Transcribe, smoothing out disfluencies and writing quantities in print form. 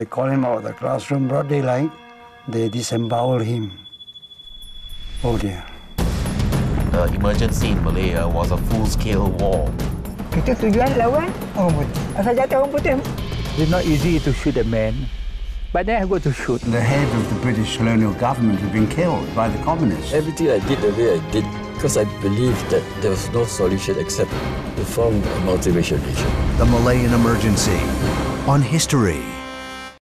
They called him out of the classroom, broad daylight. They disemboweled him. Oh dear. The emergency in Malaya was a full-scale war. Kita tujuan lawan orang putih. Asal jatuh orang putih. It's not easy to shoot a man, but then I go to shoot. The head of the British colonial government had been killed by the communists. Everything I did the way I did, because I believed that there was no solution except to form a multiracial nation. The Malayan Emergency on History.